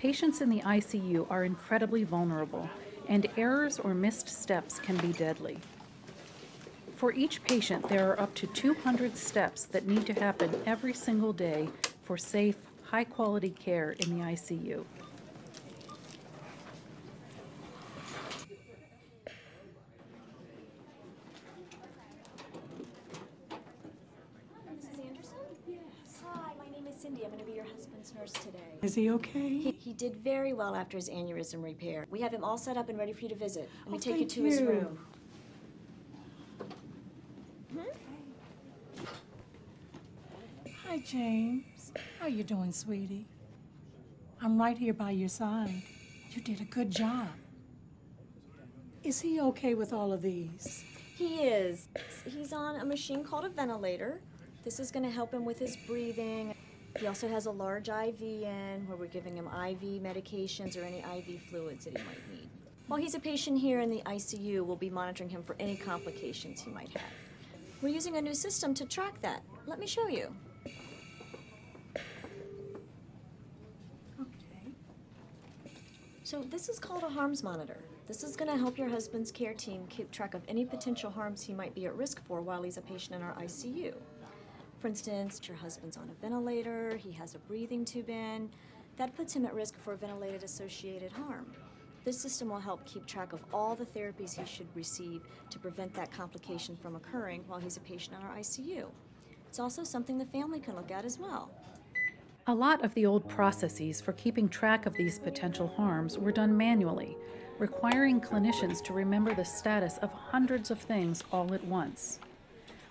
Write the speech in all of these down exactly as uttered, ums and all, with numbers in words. Patients in the I C U are incredibly vulnerable, and errors or missed steps can be deadly. For each patient, there are up to two hundred steps that need to happen every single day for safe, high-quality care in the I C U. Cindy, I'm going to be your husband's nurse today. Is he okay? He, he did very well after his aneurysm repair. We have him all set up and ready for you to visit. Let me oh, take you to you. his room. Hmm? Hi, James. How you doing, sweetie? I'm right here by your side. You did a good job. Is he okay with all of these? He is. He's on a machine called a ventilator. This is going to help him with his breathing. He also has a large I V in where we're giving him I V medications or any I V fluids that he might need. While he's a patient here in the I C U, we'll be monitoring him for any complications he might have. We're using a new system to track that. Let me show you. Okay. So this is called a harms monitor. This is going to help your husband's care team keep track of any potential harms he might be at risk for while he's a patient in our I C U. For instance, your husband's on a ventilator, he has a breathing tube in. That puts him at risk for ventilated-associated harm. This system will help keep track of all the therapies he should receive to prevent that complication from occurring while he's a patient in our I C U. It's also something the family can look at as well. A lot of the old processes for keeping track of these potential harms were done manually, requiring clinicians to remember the status of hundreds of things all at once.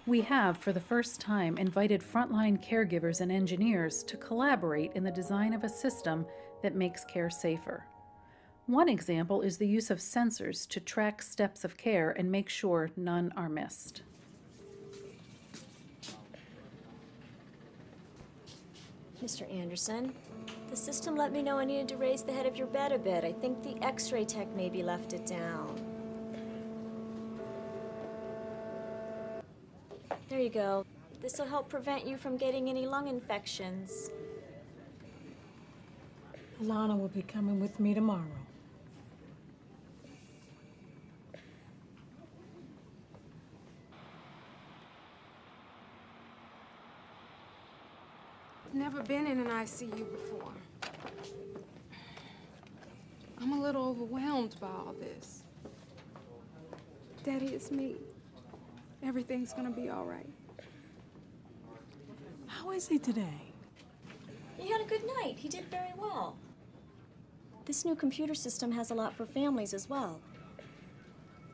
We have, for the first time, invited frontline caregivers and engineers to collaborate in the design of a system that makes care safer. One example is the use of sensors to track steps of care and make sure none are missed. Mister Anderson, the system let me know I needed to raise the head of your bed a bit. I think the X-ray tech maybe left it down. There you go. This will help prevent you from getting any lung infections. Alana will be coming with me tomorrow. Never been in an I C U before. I'm a little overwhelmed by all this. Daddy, it's me. Everything's gonna be all right. How is he today? He had a good night. He did very well. This new computer system has a lot for families as well.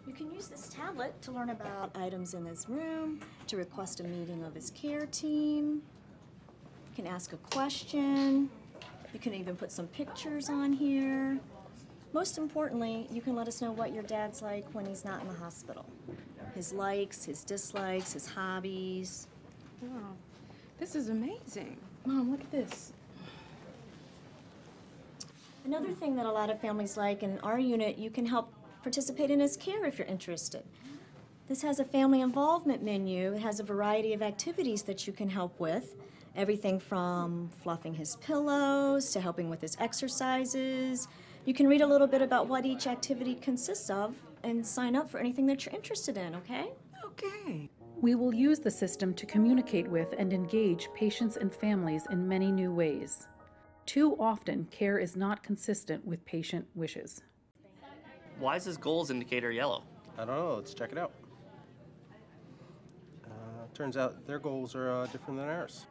You can use this tablet to learn about items in his room, to request a meeting of his care team. You can ask a question. You can even put some pictures on here. Most importantly, you can let us know what your dad's like when he's not in the hospital. His likes, his dislikes, his hobbies. Wow, this is amazing. Mom, look at this. Another thing that a lot of families like in our unit, you can help participate in his care if you're interested. This has a family involvement menu. It has a variety of activities that you can help with. Everything from fluffing his pillows to helping with his exercises. You can read a little bit about what each activity consists of and sign up for anything that you're interested in, okay? Okay. We will use the system to communicate with and engage patients and families in many new ways. Too often, care is not consistent with patient wishes. Why is this goals indicator yellow? I don't know. Let's check it out. Uh, turns out their goals are uh, different than ours.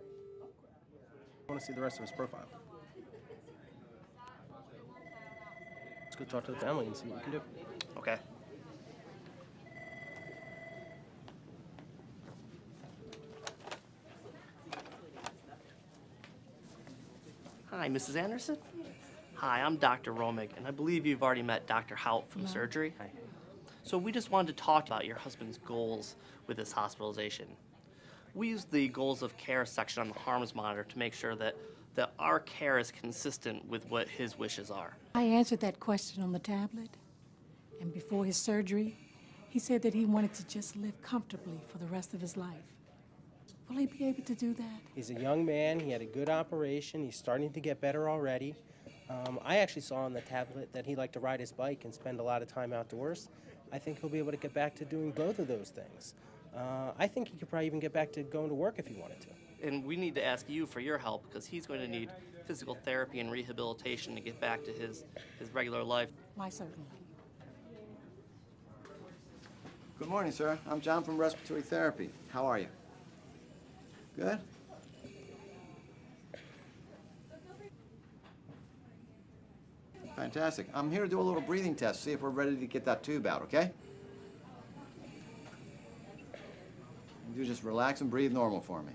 I want to see the rest of his profile. Let's go talk to the family and see what we can do. Okay. Hi, Missus Anderson. Hi, I'm Doctor Romig, and I believe you've already met Doctor Hout from no. surgery. Hi. So we just wanted to talk about your husband's goals with his hospitalization. We used the goals of care section on the harms monitor to make sure that that our care is consistent with what his wishes are. I answered that question on the tablet, and before his surgery, he said that he wanted to just live comfortably for the rest of his life. Will he be able to do that? He's a young man. He had a good operation. He's starting to get better already. Um, I actually saw on the tablet that he liked to ride his bike and spend a lot of time outdoors. I think he'll be able to get back to doing both of those things. Uh, I think he could probably even get back to going to work if he wanted to. And we need to ask you for your help because he's going to need physical therapy and rehabilitation to get back to his, his regular life. Why, certainly. Good morning, sir. I'm John from Respiratory Therapy. How are you? Good? Fantastic. I'm here to do a little breathing test, see if we're ready to get that tube out, okay? You just relax and breathe normal for me.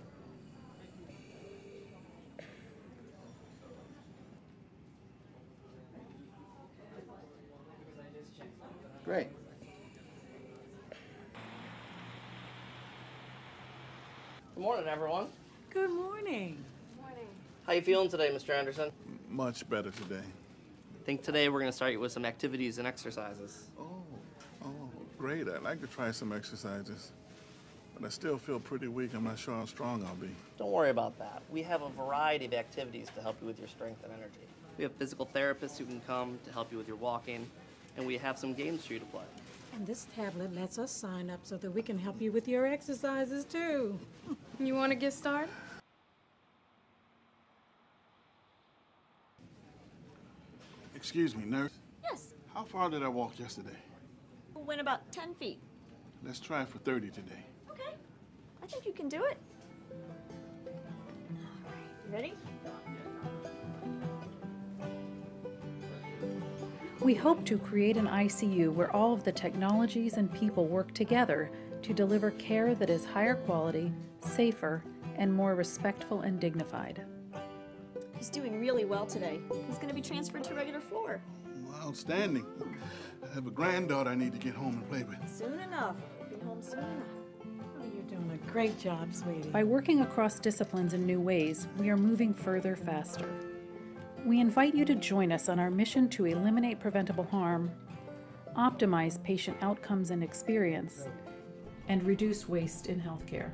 Great. Good morning, everyone. Good morning. Good morning. How you feeling today, Mister Anderson? Much better today. I think today we're going to start you with some activities and exercises. Oh, oh, great. I'd like to try some exercises. But I still feel pretty weak. I'm not sure how strong I'll be. Don't worry about that. We have a variety of activities to help you with your strength and energy. We have physical therapists who can come to help you with your walking, and we have some games for you to play. And this tablet lets us sign up so that we can help you with your exercises, too. You want to get started? Excuse me, nurse. Yes? How far did I walk yesterday? We went about ten feet. Let's try for thirty today. I think you can do it. All right, ready? We hope to create an I C U where all of the technologies and people work together to deliver care that is higher quality, safer, and more respectful and dignified. He's doing really well today. He's going to be transferred to a regular floor. Well, outstanding. I have a granddaughter I need to get home and play with. Soon enough. We'll be home soon enough. Doing a great job, sweetie. By working across disciplines in new ways, we are moving further faster. We invite you to join us on our mission to eliminate preventable harm, optimize patient outcomes and experience, and reduce waste in healthcare.